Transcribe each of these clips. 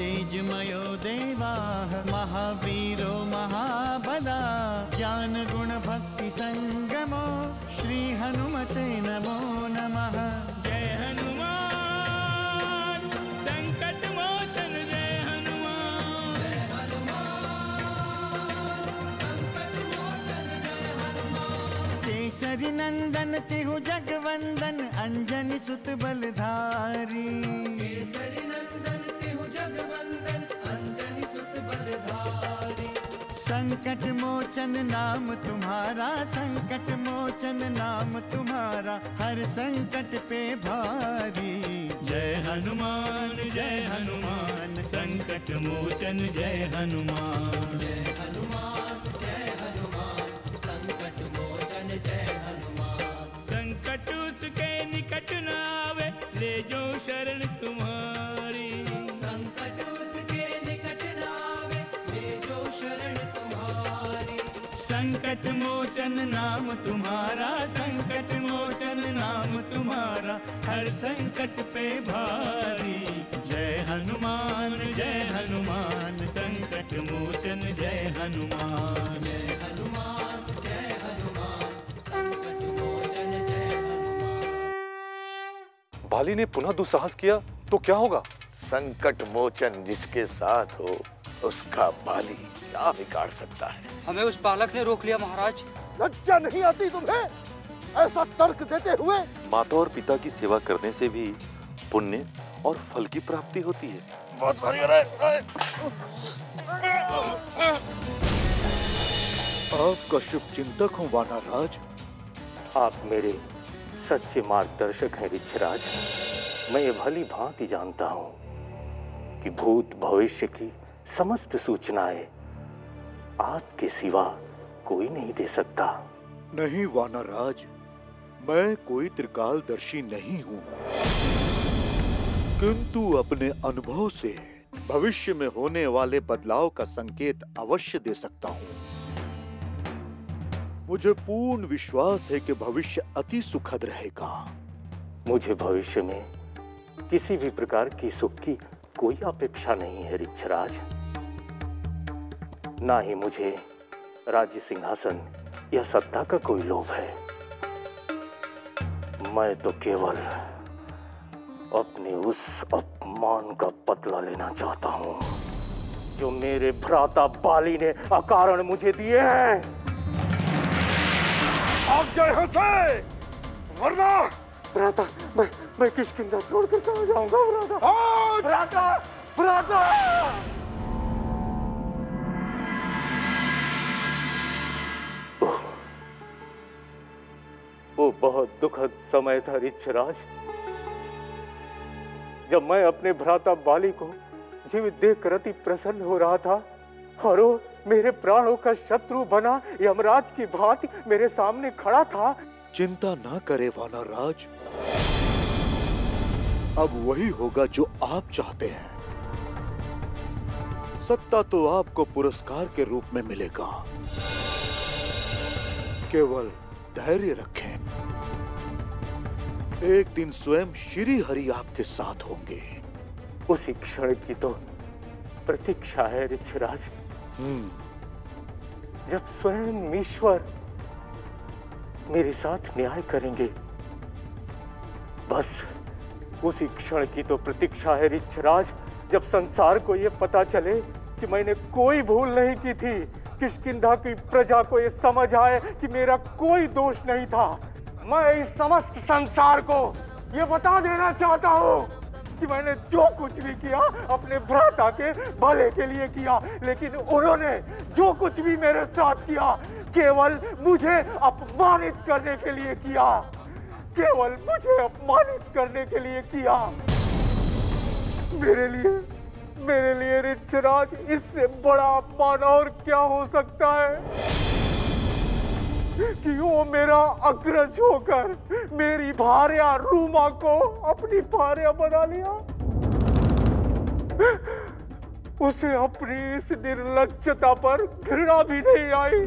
तेजमयो देवा महावीरो महाबला ज्ञान गुण भक्ति संगमो श्री हनुमते नमो नमः। जय हनुमान संकट मोचन जय हनुमान, जय हनुमान संकट मोचन जय हनुमान। केसरी नंदन तिहु जगवंदन अंजनी सुत बलधारी, केसरी नंदन तिहु जगवंदन अंजनी सुत बलधारी। संकट मोचन नाम तुम्हारा, संकट मोचन नाम तुम्हारा हर संकट पे भारी। जय हनुमान संकट मोचन जय हनुमान, जय हनुमान जय हनुमान संकट मोचन जय हनुमान। संकट उसके निकट न आवे ले जो शरण तुम्हारी, संकट उसके निकट न आवे ले जो शरण तुम्हारी। संकट मोचन नाम तुम्हारा, संकट मोचन नाम तुम्हारा हर संकट पे भारी। जय हनुमान संकट मोचन जय हनुमान, जय हनुमान जय हनुमान संकट मोचन जय हनुमान। बाली ने पुनः दुस्साहस किया तो क्या होगा? संकट मोचन जिसके साथ हो उसका बाली क्या बिगाड़ सकता है? हमें उस बालक ने रोक लिया महाराज। लज्जा नहीं आती तुम्हें ऐसा तर्क देते हुए? माता और पिता की सेवा करने से भी पुण्य और फल की प्राप्ति होती है। बहुत भारी हो रहा है। आपका शुभ चिंतक हूँ वानरराज। आप मेरे सच्चे मार्गदर्शक हैं ऋषिराज। मैं ये भली भांति जानता हूँ कि भूत भविष्य की समस्त सूचनाएं आपके सिवा कोई नहीं दे सकता। नहीं वानरराज, मैं कोई त्रिकालदर्शी नहीं हूँ, किंतु अपने अनुभव से भविष्य में होने वाले बदलाव का संकेत अवश्य दे सकता हूँ। मुझे पूर्ण विश्वास है कि भविष्य अति सुखद रहेगा। मुझे भविष्य में किसी भी प्रकार की सुख की कोई अपेक्षा नहीं है ऋषिराज, ना ही मुझे राज्य सिंहासन या सत्ता का कोई लोभ है। मैं तो केवल अपने उस अपमान का बदला लेना चाहता हूँ जो मेरे भ्राता बाली ने अकारण मुझे दिए हैं। आप जय हंसे वरना भ्राता मैं किशकिंधा छोड़कर कहाँ जाऊँगा? भ्राता भ्राता भ्राता वो बहुत दुखद समय था ऋषिराज, जब मैं अपने भ्राता बाली को जीवित देखकर अति प्रसन्न हो रहा था और वो मेरे प्राणों का शत्रु बना यमराज की भांति मेरे सामने खड़ा था। चिंता ना करे वानरराज, अब वही होगा जो आप चाहते हैं। सत्ता तो आपको पुरस्कार के रूप में मिलेगा, केवल धैर्य रखें, एक दिन स्वयं श्री हरि आपके साथ होंगे। उसी क्षण की तो प्रतीक्षा है ऋषिराज, जब स्वयं ईश्वर मेरे साथ न्याय करेंगे। बस उसी क्षण की तो प्रतीक्षा है ऋषिराज, जब संसार को ये पता चले कि मैंने कोई भूल नहीं की थी, किष्किंधा की प्रजा को यह समझ आए कि मेरा कोई दोष नहीं था। मैं इस समस्त संसार को ये बता देना चाहता हूँ कि मैंने जो कुछ भी किया अपने भ्राता के भले के लिए किया, लेकिन उन्होंने जो कुछ भी मेरे साथ किया केवल मुझे अपमानित करने के लिए किया, केवल मुझे अपमानित करने के लिए किया। मेरे लिए ऋषिराज इससे बड़ा अपमान और क्या हो सकता है कि वो मेरा अग्रज होकर मेरी भार्या रूमा को अपनी भार्या बना लिया। उसे अपनी इस निर्लज्जता पर घृणा भी नहीं आई।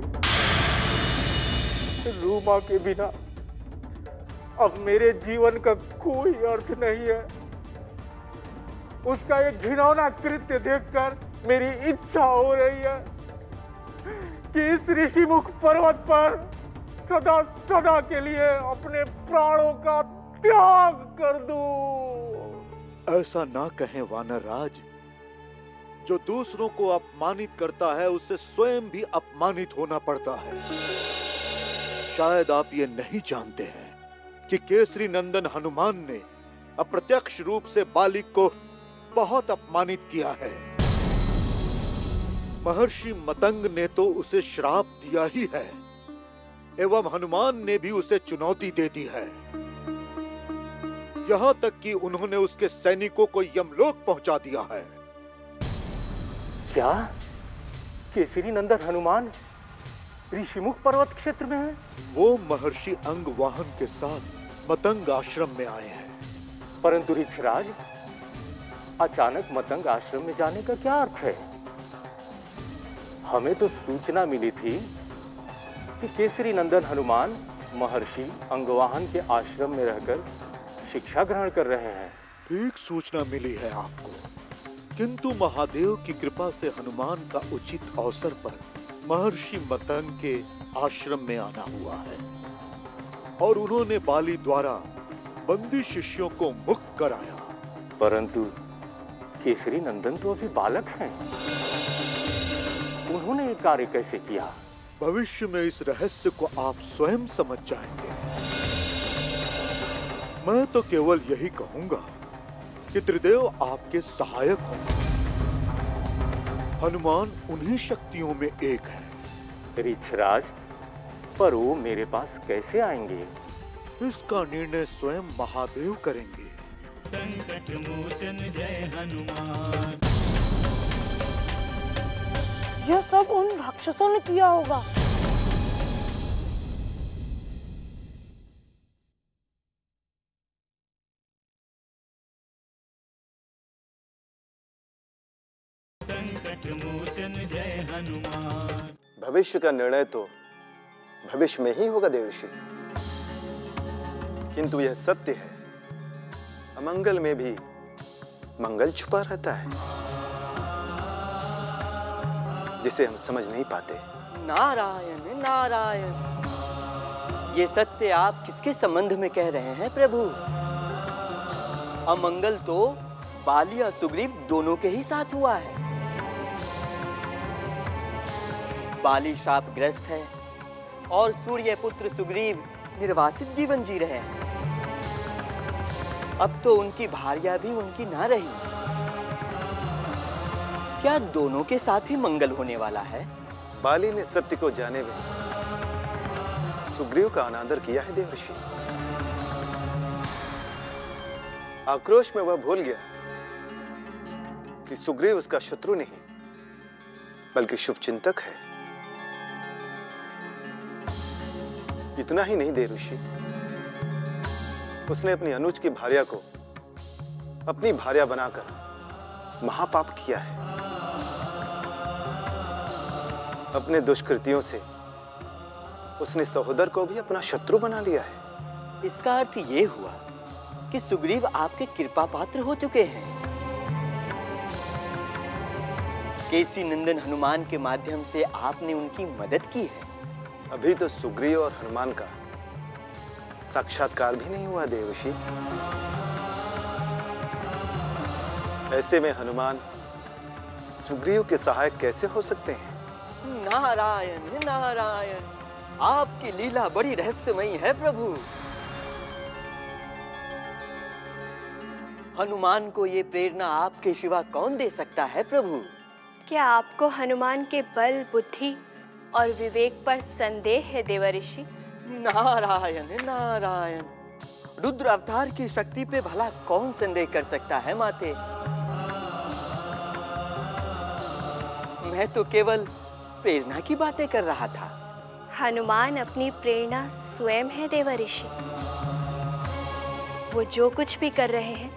रूमा के बिना अब मेरे जीवन का कोई अर्थ नहीं है। उसका एक घिनौना कृत्य देखकर मेरी इच्छा हो रही है कि इस ऋषिमुख पर्वत पर सदा सदा के लिए अपने प्राणों का त्याग कर दूं। ऐसा ना कहें वानरराज, जो दूसरों को अपमानित करता है उसे स्वयं भी अपमानित होना पड़ता है। शायद आप ये नहीं जानते हैं कि केसरी नंदन हनुमान ने अप्रत्यक्ष रूप से बालिक को बहुत अपमानित किया है। महर्षि मतंग ने तो उसे श्राप दिया ही है एवं हनुमान ने भी उसे चुनौती दे दी है। यहाँ तक कि उन्होंने उसके सैनिकों को यमलोक पहुंचा दिया है। क्या केसरी नंदन हनुमान ऋषिमुख पर्वत क्षेत्र में है? वो महर्षि अंगवाहन के साथ मतंग आश्रम में आए हैं। परंतु ऋषिराज, अचानक मतंग आश्रम में जाने का क्या अर्थ है? हमें तो सूचना मिली थी कि केसरी नंदन हनुमान महर्षि अंगवाहन के आश्रम में रहकर शिक्षा ग्रहण कर रहे हैं। ठीक सूचना मिली है आपको, किंतु महादेव की कृपा से हनुमान का उचित अवसर पर महर्षि मतंग के आश्रम में आना हुआ है और उन्होंने बाली द्वारा बंदी शिष्यों को मुक्त कराया। परंतु केसरी नंदन तो अभी बालक हैं। उन्होंने ये कार्य कैसे किया? भविष्य में इस रहस्य को आप स्वयं समझ जाएंगे। मैं तो केवल यही कहूंगा कि त्रिदेव आपके सहायक हो। हनुमान उन्हीं शक्तियों में एक है। ऋषिराज, पर वो मेरे पास कैसे आएंगे? इसका निर्णय स्वयं महादेव करेंगे। संकट मोचन जय हनुमान। यह सब उन राक्षसों ने किया होगा। भविष्य का निर्णय तो भविष्य में ही होगा देवर्षि, किंतु यह सत्य है अमंगल में भी मंगल छुपा रहता है, जिसे हम समझ नहीं पाते। नारायण नारायण, ये सत्य आप किसके संबंध में कह रहे हैं प्रभु? अमंगल तो बाली और सुग्रीव दोनों के ही साथ हुआ है। बाली शापग्रस्त है और सूर्य पुत्र सुग्रीव निर्वासित जीवन जी रहे हैं। अब तो उनकी भार्या भी उनकी ना रही। क्या दोनों के साथ ही मंगल होने वाला है? बाली ने सत्य को जाने में सुग्रीव का अनादर किया है देवर्षि। आक्रोश में वह भूल गया कि सुग्रीव उसका शत्रु नहीं बल्कि शुभचिंतक है। इतना ही नहीं देवर्षि, उसने अपनी अनुज की भार्या को अपनी भार्या बनाकर महापाप किया है। अपने दुष्कृतियों से उसने सहोदर को भी अपना शत्रु बना लिया है। इसका अर्थ ये हुआ कि सुग्रीव आपके कृपा पात्र हो चुके हैं। केसरी नंदन हनुमान के माध्यम से आपने उनकी मदद की है। अभी तो सुग्रीव और हनुमान का साक्षात्कार भी नहीं हुआ देवर्षि। ऐसे में हनुमान सुग्रीव के सहायक कैसे हो सकते हैं? नारायण नारायण, आपकी लीला बड़ी रहस्यमयी है प्रभु। हनुमान को ये प्रेरणा आपके सिवा कौन दे सकता है प्रभु? क्या आपको हनुमान के बल, बुद्धि और विवेक पर संदेह है देवर्षि? नारायण नारायण, रुद्र अवतार की शक्ति पे भला कौन संदेह कर सकता है माते? मैं तो केवल प्रेरणा की बातें कर रहा था। हनुमान अपनी प्रेरणा स्वयं है देवर्षि। वो जो कुछ भी कर रहे हैं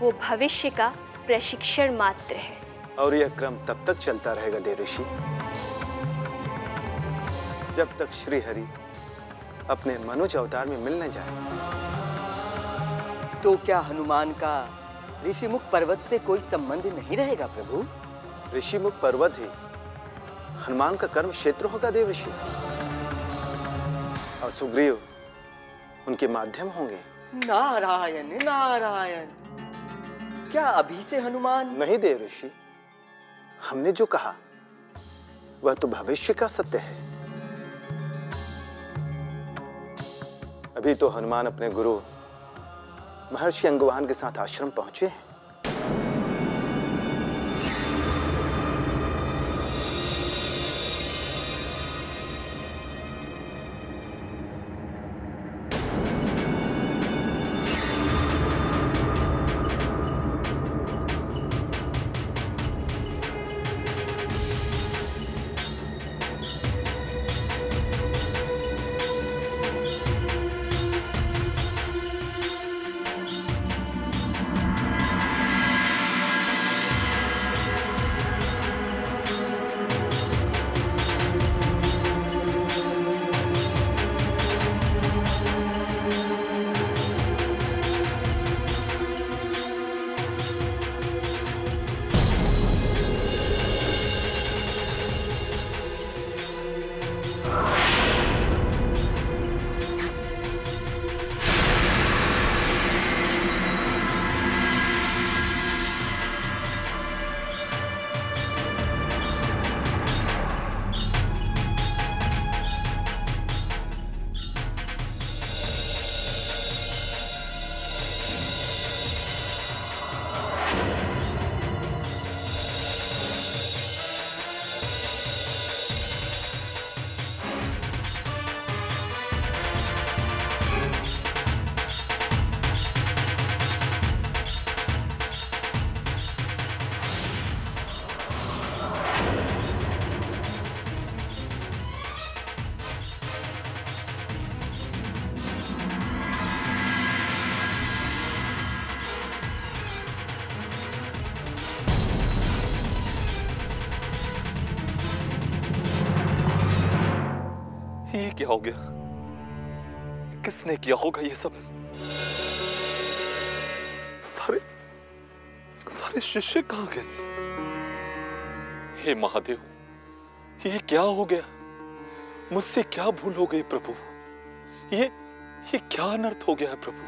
वो भविष्य का प्रशिक्षण मात्र है। और यह क्रम तब तक चलता रहेगा देवर्षि जब तक श्री हरि अपने मनुज अवतार में मिल न जाए। तो क्या हनुमान का ऋषिमुख पर्वत से कोई संबंध नहीं रहेगा प्रभु। ऋषिमुख पर्वत ही हनुमान का कर्म क्षेत्र होगा देव ऋषि, और सुग्रीव उनके माध्यम होंगे। नारायण नारायण, क्या अभी से हनुमान? नहीं देव ऋषि, हमने जो कहा वह तो भविष्य का सत्य है। अभी तो हनुमान अपने गुरु महर्षि अंगवाहन के साथ आश्रम पहुंचे हैं। क्या हो गया? किसने किया होगा ये सब? सारे शिष्य कहाँ गए? हे महादेव, ये क्या हो गया? मुझसे क्या भूल हो गई प्रभु? ये क्या अनर्थ हो गया है प्रभु?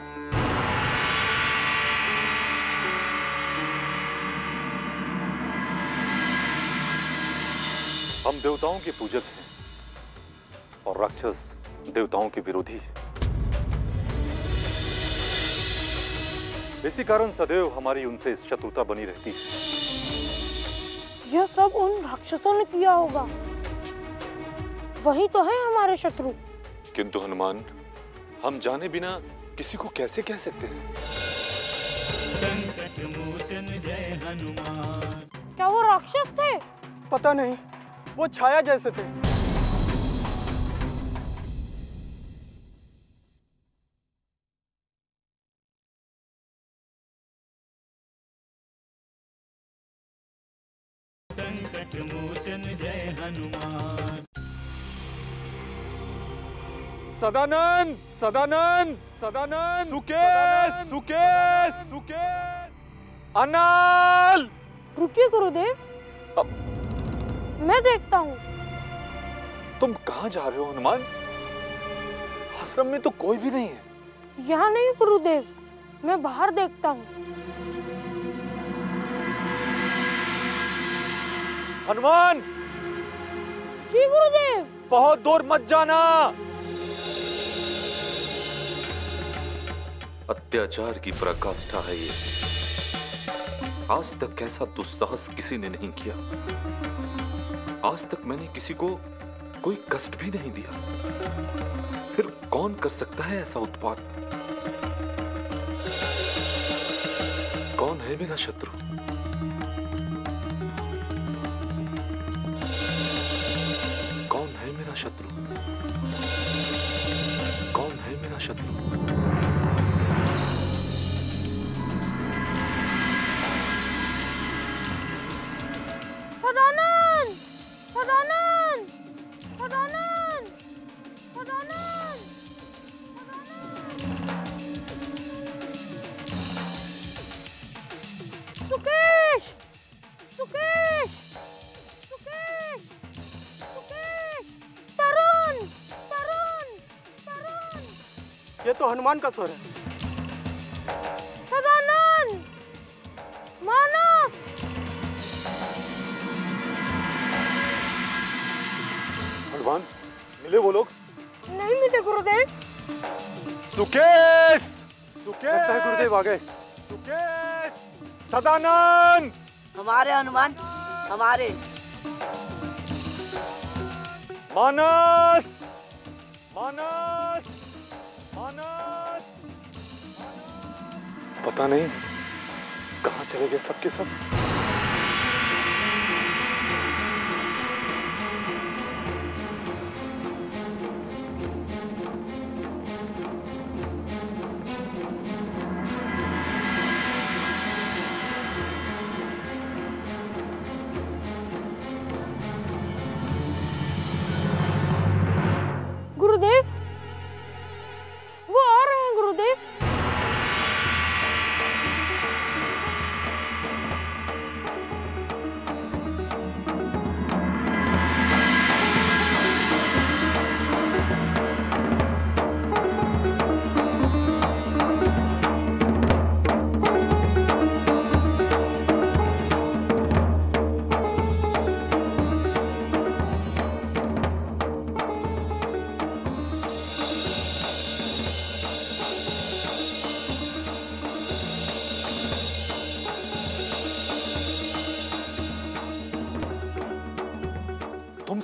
हम देवताओं के पूजक हैं और राक्षस देवताओं के विरोधी है। इसी कारण सदैव हमारी उनसे शत्रुता बनी रहती है। यह सब उन राक्षसों ने किया होगा, वही तो है हमारे शत्रु। किंतु हनुमान, हम जाने बिना किसी को कैसे कह सकते हैं? संकट मोचन जय हनुमान। क्या वो राक्षस थे? पता नहीं, वो छाया जैसे थे। सदानंद सदानंद सदानंद, सुकेश सुकेश सुकेश, अनाल। रुकिए गुरुदेव, मैं देखता हूँ। तुम कहाँ जा रहे हो हनुमान? आश्रम में तो कोई भी नहीं है। यहाँ नहीं गुरुदेव, मैं बाहर देखता हूँ। हनुमान। जी गुरुदेव। बहुत दूर मत जाना। अत्याचार की पराकाष्ठा है ये। आज तक ऐसा दुस्साहस किसी ने नहीं किया। आज तक मैंने किसी को कोई कष्ट भी नहीं दिया, फिर कौन कर सकता है ऐसा उत्पात? कौन है मेरा शत्रु? कौन है मेरा शत्रु? कौन है मेरा शत्रु? तो हनुमान का स्वर है। सदानंद, मानस। हनुमान मिले वो लोग? नहीं मिले गुरुदेव। सुकेश, सुकेश गुरुदेव आ गए। सुकेश, सदानंद, हमारे हनुमान, हमारे मानस, मानस, मानस। पता नहीं कहाँ चले गए सबके सब।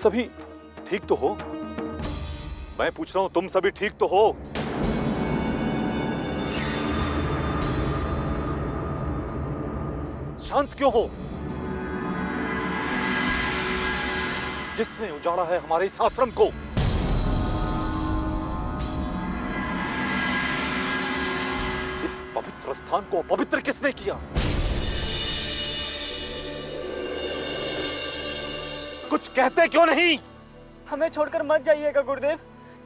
सभी ठीक तो हो? मैं पूछ रहा हूं, तुम सभी ठीक तो हो? शांत क्यों हो? जिसने उजाड़ा है हमारे इस आश्रम को, इस पवित्र स्थान को पवित्र किसने किया? कुछ कहते क्यों नहीं? हमें छोड़कर मत जाइएगा गुरुदेव,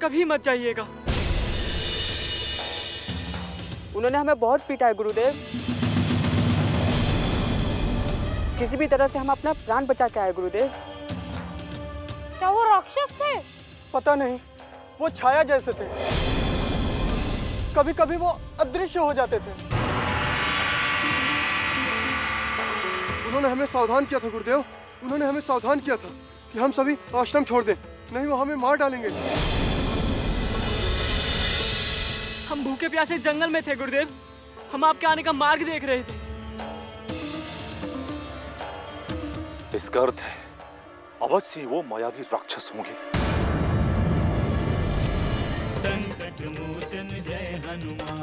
कभी मत जाइएगा। उन्होंने हमें बहुत पीटा है गुरुदेव। किसी भी तरह से हम अपना प्राण बचा के आए गुरुदेव। क्या वो राक्षस थे? पता नहीं, वो छाया जैसे थे। कभी कभी वो अदृश्य हो जाते थे। उन्होंने हमें सावधान किया था गुरुदेव, उन्होंने हमें सावधान किया था कि हम सभी आश्रम छोड़ दें, नहीं वो हमें मार डालेंगे। हम भूखे प्यासे जंगल में थे गुरुदेव, हम आपके आने का मार्ग देख रहे थे। इसका अर्थ है अवश्य वो मायावी राक्षस होंगे। संकट मोचन जय हनुमान।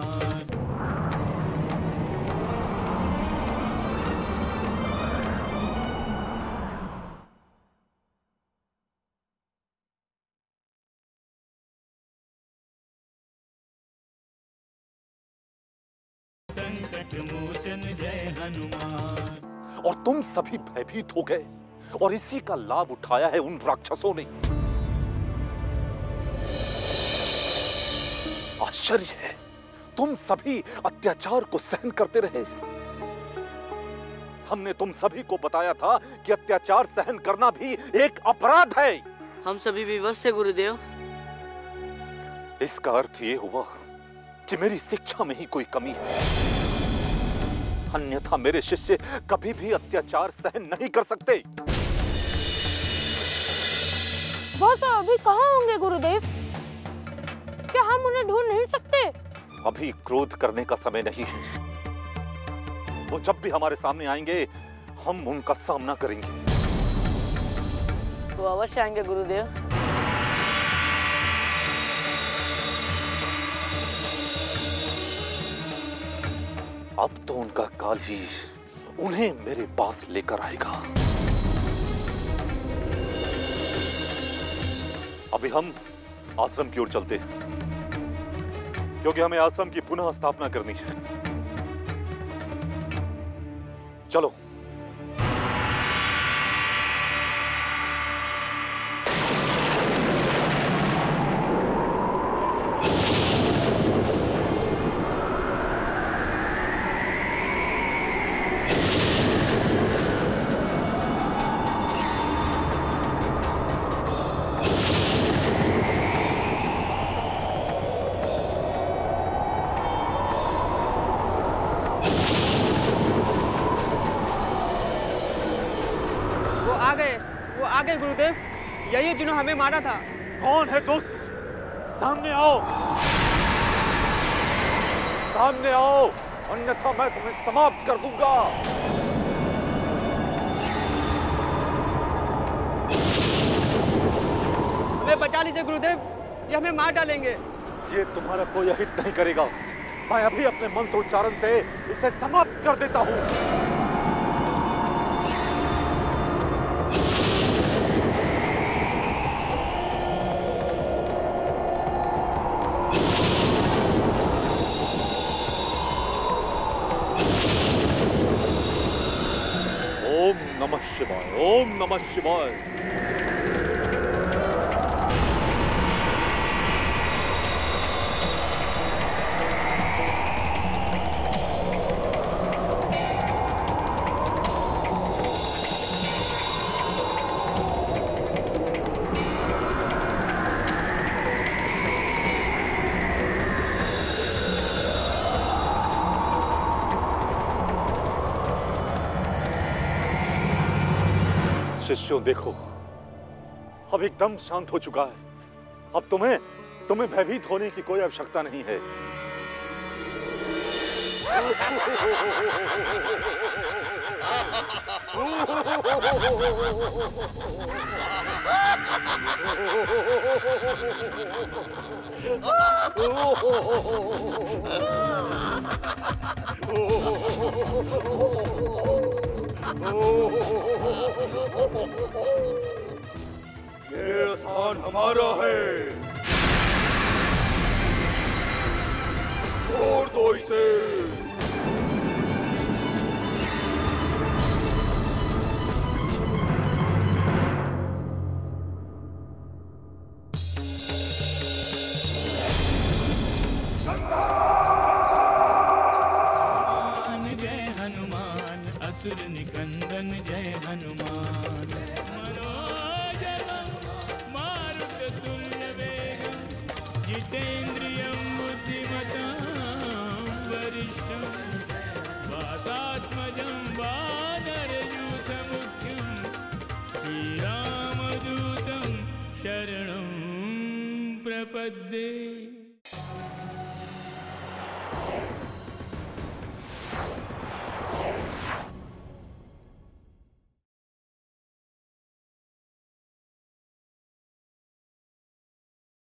और तुम सभी भयभीत हो गए और इसी का लाभ उठाया है उन राक्षसों ने। आश्चर्य है, तुम सभी अत्याचार को सहन करते रहे। हमने तुम सभी को बताया था कि अत्याचार सहन करना भी एक अपराध है। हम सभी विवश थे गुरुदेव। इसका अर्थ ये हुआ कि मेरी शिक्षा में ही कोई कमी है, अन्यथा मेरे शिष्य कभी भी अत्याचार सहन नहीं कर सकते। वो तो अभी कहाँ होंगे गुरुदेव? क्या हम उन्हें ढूंढ नहीं सकते? अभी क्रोध करने का समय नहीं है। वो जब भी हमारे सामने आएंगे हम उनका सामना करेंगे। तो अवश्य आएंगे गुरुदेव। अब तो उनका काल ही उन्हें मेरे पास लेकर आएगा। अभी हम आश्रम की ओर चलते हैं, क्योंकि हमें आश्रम की पुनः स्थापना करनी है। चलो। आ गए गुरुदेव, यही है जिन्होंने हमें मारा था। कौन है तुम? सामने आओ, सामने आओ, अन्यथा मैं तुम्हें समाप्त कर दूंगा। हमें बचा लीजिए गुरुदेव, ये हमें मार डालेंगे। ये तुम्हारा कोई हित नहीं करेगा। मैं अभी अपने मंत्रोच्चारण से इसे समाप्त कर देता हूँ। ओम नमः शिवाय, ओम नमः शिवाय। शिष्यों देखो, अब एकदम शांत हो चुका है। अब तुम्हें भयभीत होने की कोई आवश्यकता नहीं है। ये स्थान हमारा है, छोड़ दो इसे। But